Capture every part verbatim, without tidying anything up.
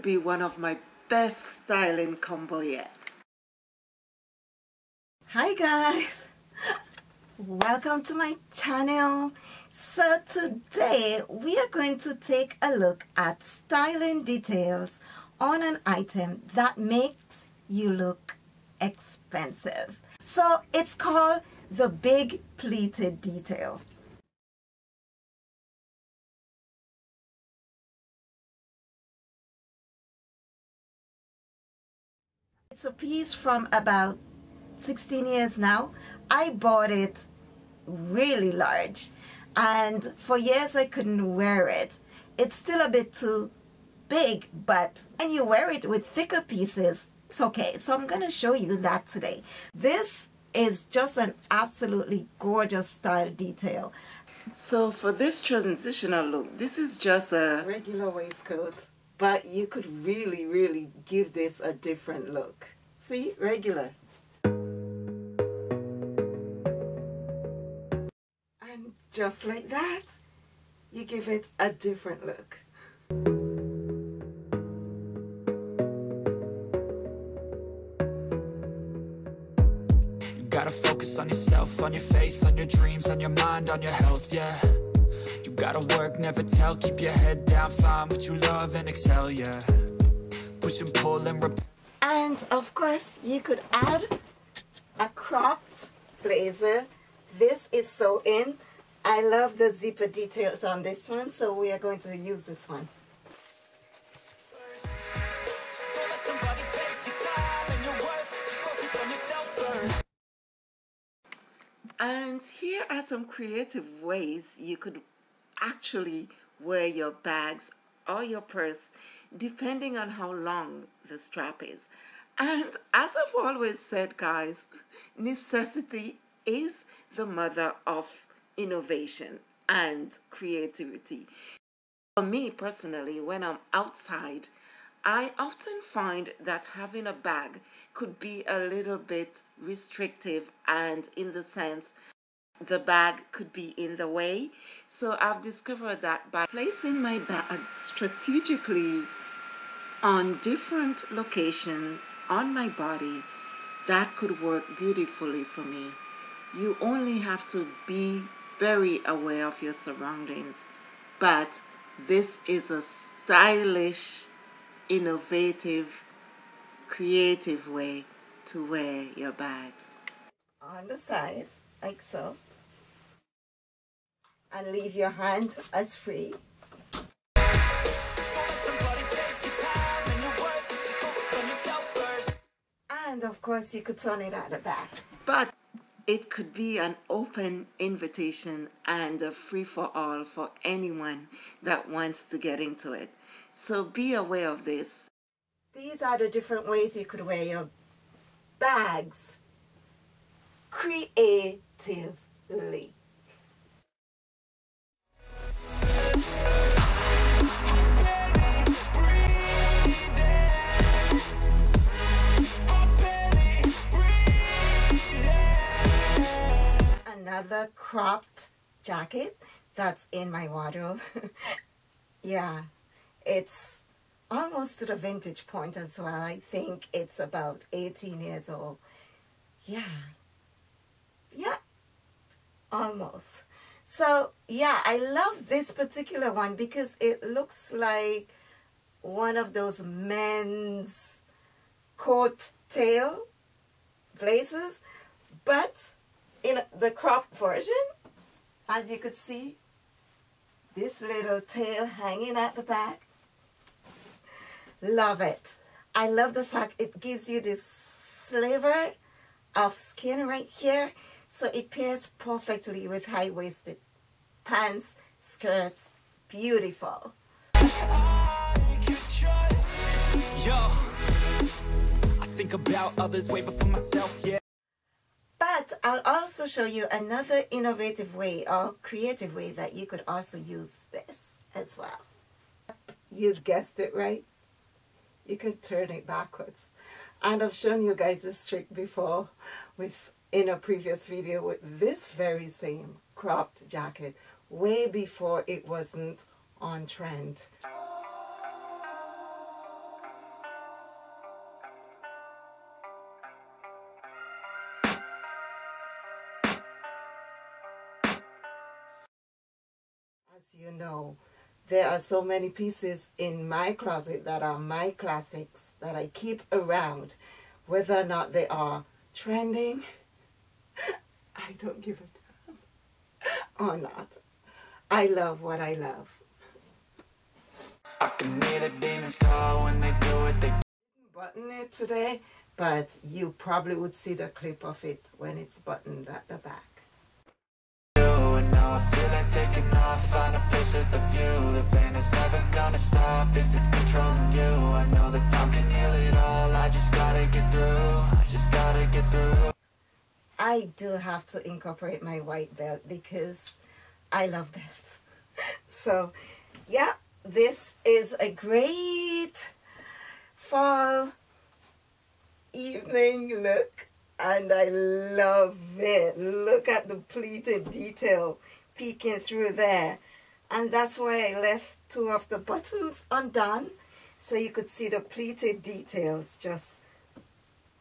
could be one of my best styling combo yet. Hi guys, welcome to my channel. So today we are going to take a look at styling details on an item that makes you look expensive. So it's called the big pleated detail. It's a piece from about sixteen years now. I bought it really large and for years I couldn't wear it. It's still a bit too big, but when you wear it with thicker pieces, it's okay. So I'm going to show you that today. This is just an absolutely gorgeous style detail. So for this transitional look, this is just a regular waistcoat, but you could really, really give this a different look. See, regular. And just like that, you give it a different look. Gotta focus on yourself, on your faith, on your dreams, on your mind, on your health, yeah. You gotta work, never tell, keep your head down, find what you love and excel, yeah. Push and pull and rep- And of course, you could add a cropped blazer. This is so in. I love the zipper details on this one, so we are going to use this one. And here are some creative ways you could actually wear your bags or your purse, depending on how long the strap is. And as I've always said, guys, necessity is the mother of innovation and creativity. For me personally, when I'm outside, I often find that having a bag could be a little bit restrictive, and in the sense the bag could be in the way. So I've discovered that by placing my bag strategically on different location on my body, that could work beautifully for me. You only have to be very aware of your surroundings, but this is a stylish, innovative, creative way to wear your bags. On the side, like so, and leave your hand as free. And of course you could turn it at the back. But it could be an open invitation and a free-for-all for anyone that wants to get into it. So be aware of this. These are the different ways you could wear your bags creatively. Another cropped jacket that's in my wardrobe. Yeah. It's almost to the vintage point as well. I think it's about eighteen years old. Yeah. Yeah. Almost. So, yeah, I love this particular one because it looks like one of those men's coat tail blazers, but in the crop version, as you could see, this little tail hanging at the back. Love it. I love the fact it gives you this sliver of skin right here, so it pairs perfectly with high-waisted pants, skirts. Beautiful. Yo, I think about others way before myself, yeah. But I'll also show you another innovative way or creative way that you could also use this as well. You guessed it right. You can turn it backwards. And I've shown you guys this trick before with in a previous video with this very same cropped jacket, way before it wasn't on trend. you know, there are so many pieces in my closet that are my classics that I keep around. Whether or not they are trending, I don't give a damn, or not. I love what I love. I can hear the demons call when they do it. They button it today, but you probably would see the clip of it when it's buttoned at the back. Now I feel like taking off, find a place with a view. The pain is never gonna stop if it's controlling you. I know that time can heal it all, I just gotta get through, I just gotta get through. I do have to incorporate my white belt because I love belts. So yeah, this is a great fall evening look. And I love it. Look at the pleated detail peeking through there. And that's why I left two of the buttons undone, so you could see the pleated details just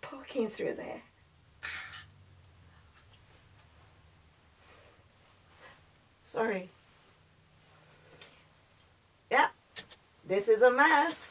poking through there. Sorry. Yep, this is a mess.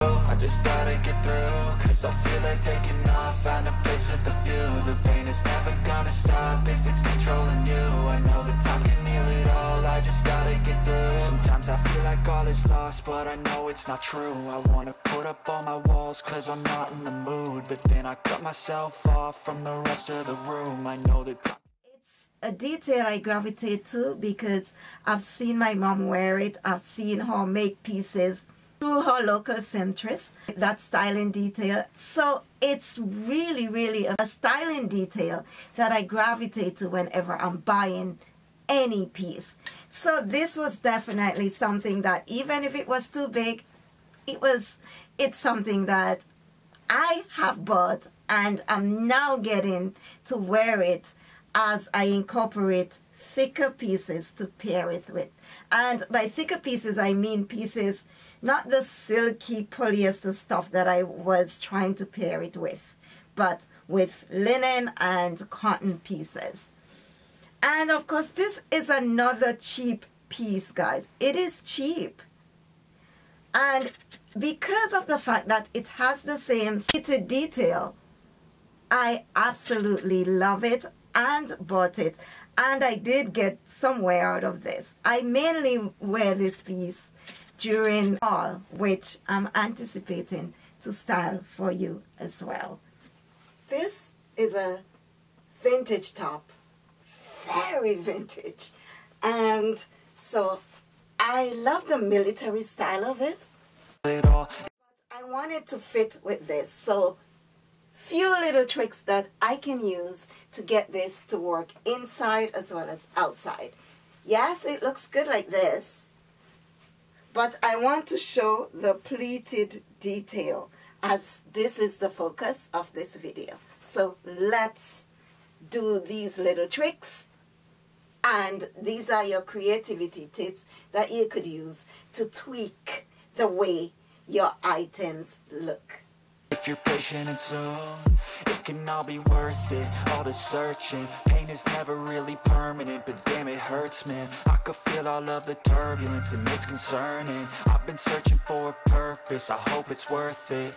I just gotta get through. I feel like taking off, find a place with a view. The pain is never gonna stop if it's controlling you. I know that time can heal it all, I just gotta get through. Sometimes I feel like all is lost, but I know it's not true. I wanna put up all my walls cause I'm not in the mood, but then I cut myself off from the rest of the room. I know that it's a detail I gravitate to because I've seen my mom wear it. I've seen her make pieces through her local seamstress, that styling detail. So it's really, really a styling detail that I gravitate to whenever I'm buying any piece. So this was definitely something that, even if it was too big, it was, it's something that I have bought and I'm now getting to wear it as I incorporate thicker pieces to pair it with. And by thicker pieces, I mean pieces, not the silky polyester stuff that I was trying to pair it with, but with linen and cotton pieces. And of course, this is another cheap piece, guys. It is cheap. And because of the fact that it has the same pleated detail, I absolutely love it and bought it. And I did get some wear out of this. I mainly wear this piece during fall, which I'm anticipating to style for you as well. This is a vintage top, very vintage, and so I love the military style of it, but I wanted to fit with this, so few little tricks that I can use to get this to work inside as well as outside. Yes, it looks good like this, but I want to show the pleated detail as this is the focus of this video. So let's do these little tricks. And these are your creativity tips that you could use to tweak the way your items look. If you're patient and soon, it can all be worth it, all the searching. Pain is never really permanent, but damn it hurts, man. I could feel all of the turbulence and it's concerning. I've been searching for a purpose, I hope it's worth it.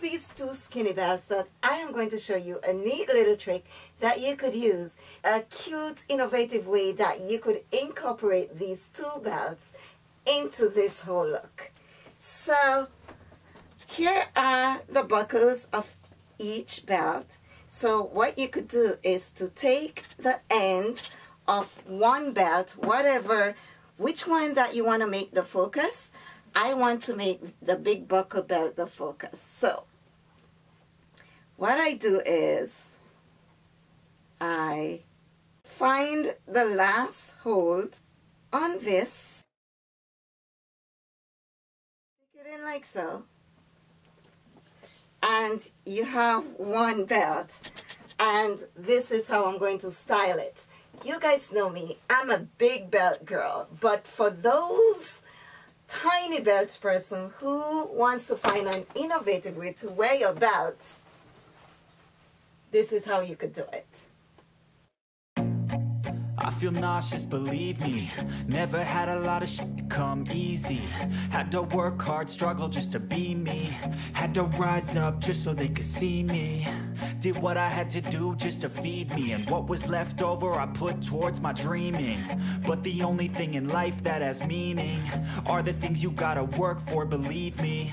These two skinny belts that I am going to show you a neat little trick that you could use, a cute innovative way that you could incorporate these two belts into this whole look. So here are the buckles of each belt. So what you could do is to take the end of one belt, whatever, which one that you want to make the focus. I want to make the big buckle belt the focus. So what I do is I find the last hold on this, stick it in like so, and you have one belt. And this is how I'm going to style it. You guys know me, I'm a big belt girl, but for those tiny belt person who wants to find an innovative way to wear your belt, this is how you could do it. I feel nauseous, believe me. Never had a lot of shit come easy. Had to work hard, struggle just to be me. Had to rise up just so they could see me. Did what I had to do just to feed me, and what was left over I put towards my dreaming. But the only thing in life that has meaning are the things you gotta work for, believe me.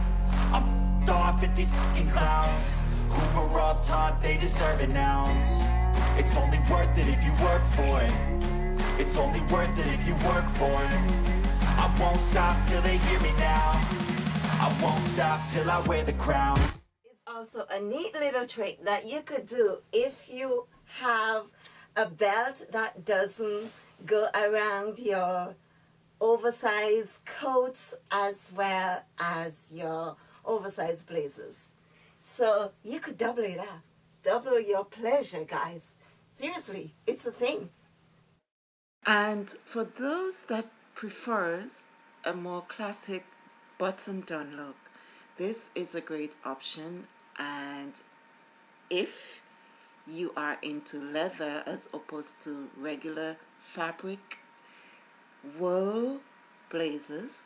I'm off at these fucking clowns who were all taught they deserve an ounce. It's only worth it if you work for it. It's only worth it if you work for it. I won't stop till they hear me now. I won't stop till I wear the crown. It's also a neat little trick that you could do if you have a belt that doesn't go around your oversized coats as well as your oversized blazers. So you could double it up. Double your pleasure, guys. Seriously, it's a thing. And for those that prefers a more classic button-down look, this is a great option. And if you are into leather as opposed to regular fabric wool blazers,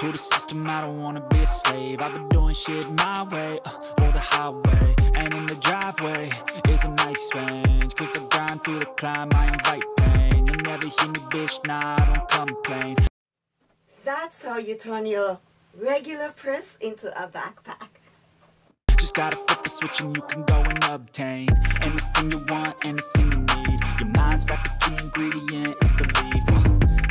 To the system, I don't wanna be a slave. I've been doing shit my way, uh, or the highway. And in the driveway is a nice range. Cause I grind through the climb, I invite pain. You never hear me, bitch, nah, I don't complain. That's how you turn your regular purse into a backpack. Just gotta flip the switch and you can go and obtain anything you want, anything you need. Your mind's got the key ingredient, it's belief. uh,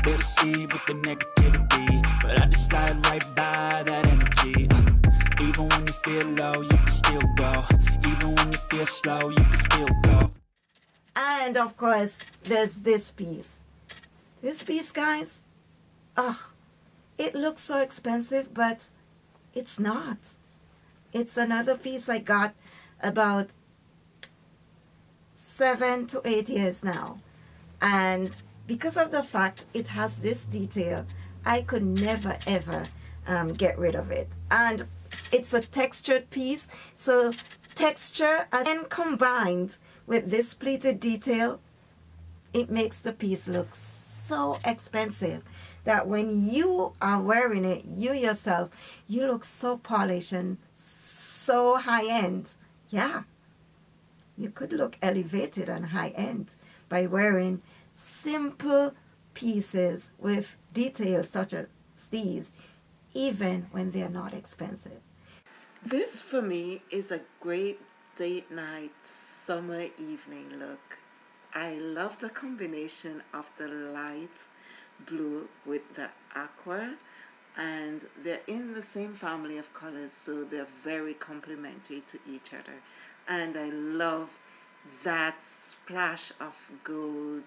They'll deceive with the negativity, but I just slide right by that energy. uh, Even when you feel low, you can still go. Even when you feel slow, you can still go. And of course, there's this piece. This piece, guys, oh, it looks so expensive, but it's not. It's another piece I got about seven to eight years now. And because of the fact it has this detail, I could never ever um, get rid of it. And it's a textured piece, so texture and combined with this pleated detail, it makes the piece look so expensive that when you are wearing it, you yourself, you look so polished and so high-end. Yeah, you could look elevated and high-end by wearing simple pieces with details such as these, even when they are not expensive. This for me is a great date night, summer evening look. I love the combination of the light blue with the aqua, and they're in the same family of colors, so they're very complementary to each other. And I love that splash of gold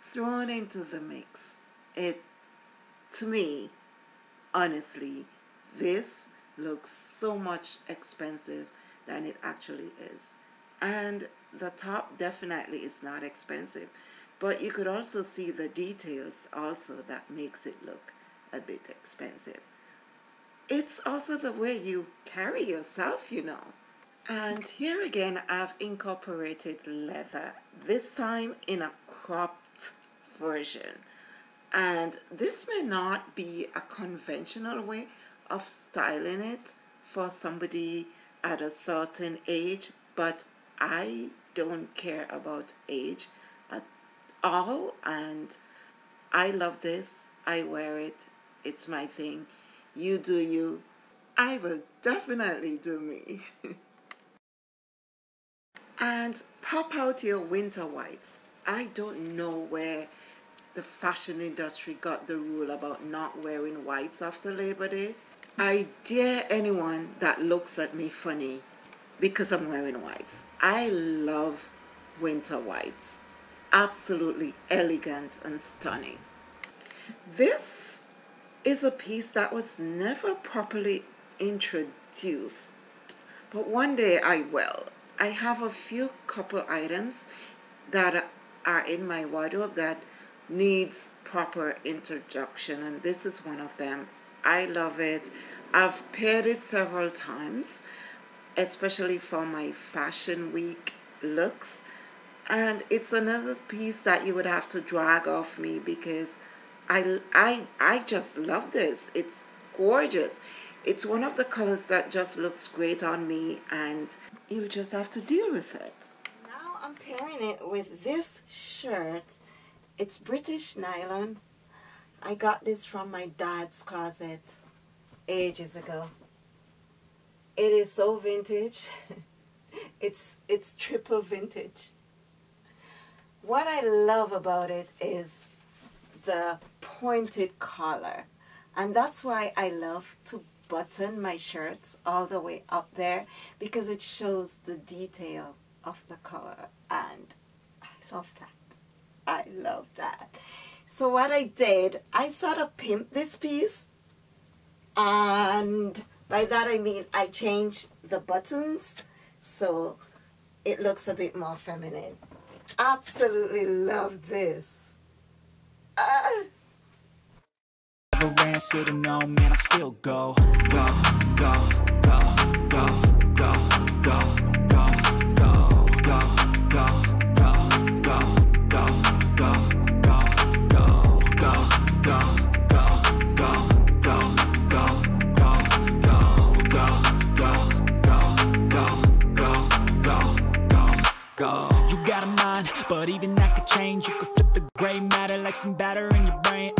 thrown into the mix. It, to me, honestly, this looks so much expensive than it actually is. And the top definitely is not expensive, but you could also see the details also that makes it look a bit expensive. It's also the way you carry yourself, you know. And here again, I've incorporated leather, this time in a cropped version. And this may not be a conventional way of styling it for somebody at a certain age, but I don't care about age at all, and I love this. I wear it. It's my thing. You do you. I will definitely do me. And pop out your winter whites. I don't know where the fashion industry got the rule about not wearing whites after Labor Day. I dare anyone that looks at me funny because I'm wearing whites. I love winter whites. Absolutely elegant and stunning. This is a piece that was never properly introduced, but one day I will. I have a few couple items that are in my wardrobe that needs proper introduction, and this is one of them. I love it. I've paired it several times, especially for my fashion week looks, and it's another piece that you would have to drag off me because I, I, I just love this. It's gorgeous. It's one of the colors that just looks great on me, and you just have to deal with it. Now I'm pairing it with this shirt. It's British nylon. I got this from my dad's closet ages ago. It is so vintage. it's, it's triple vintage. What I love about it is the pointed collar, and that's why I love to button my shirts all the way up there, because it shows the detail of the collar, and I love that. I love that. So what I did, I sort of pimped this piece, and by that I mean I changed the buttons so it looks a bit more feminine. Absolutely love this. Never ran, said no, man, I still go, go, go, go, go, go, go, go, go, go, go, go, go, go, go, go, go, go, go, go, go, go, go, go, go, go, go, go, go, go. You got a mind, but even that could change. You could flip the gray matter like some batter in your brain.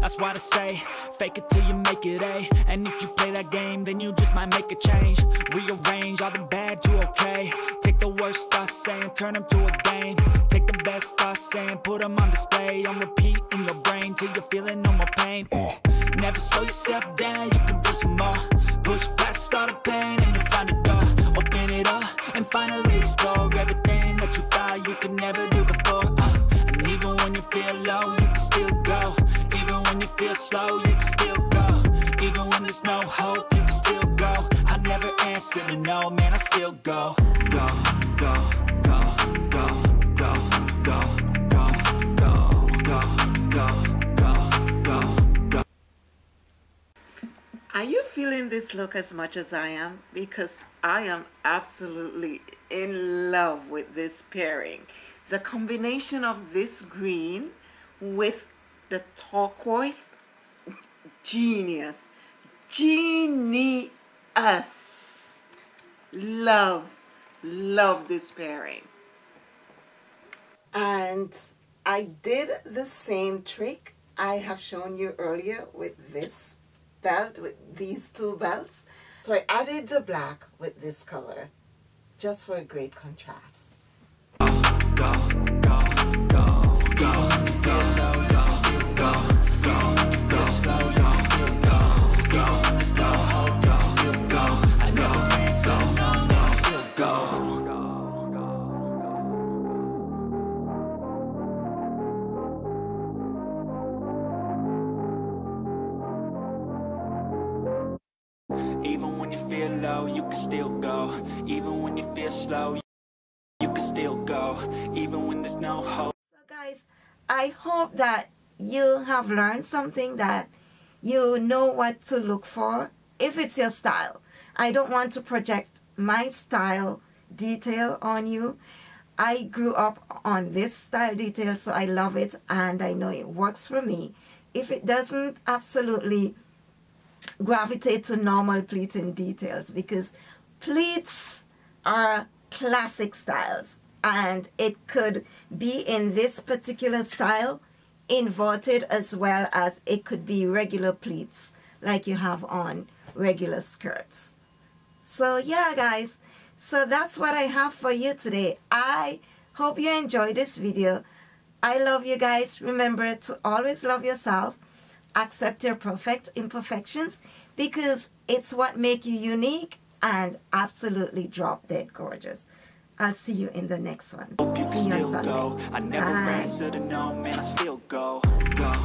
That's why I say, fake it till you make it A. And if you play that game, then you just might make a change. Rearrange all the bad to okay. Take the worst thoughts saying, turn them to a game. Take the best thoughts saying, put them on display. On repeat in your brain till you're feeling no more pain. uh. Never slow yourself down, you can do some more. Push past all the pain and you'll find a door. Open it up and finally explore everything that you thought you could never do before. uh. And even when you feel low, you can still go. When you feel slow, you can still go. Even when there's no hope, you can still go. I never answer to no, man, I still go. Go, go, go, go, go, go, go, go, go, go, go, go. Are you feeling this look as much as I am? Because I am absolutely in love with this pairing. The combination of this green with the turquoise, genius, genius. Love, love this pairing. And I did the same trick I have shown you earlier with this belt, with these two belts. So I added the black with this color, just for a great contrast. Go, go, go, go, go, go, go. Even when you feel low, you can still go. Even when you feel slow, you can still go. Even when there's no hope. So guys, I hope that you have learned something that You know what to look for if it's your style. I don't want to project my style detail on you. I grew up on this style detail, so I love it and I know it works for me. If it doesn't, absolutely gravitate to normal pleating details, because pleats are classic styles, and it could be in this particular style inverted, as well as it could be regular pleats like you have on regular skirts. So yeah guys, so that's what I have for you today. I hope you enjoyed this video. I love you guys. Remember to always love yourself, accept your perfect imperfections, because it's what makes you unique and absolutely drop dead gorgeous. I'll see you in the next one. See you on Sunday. Bye.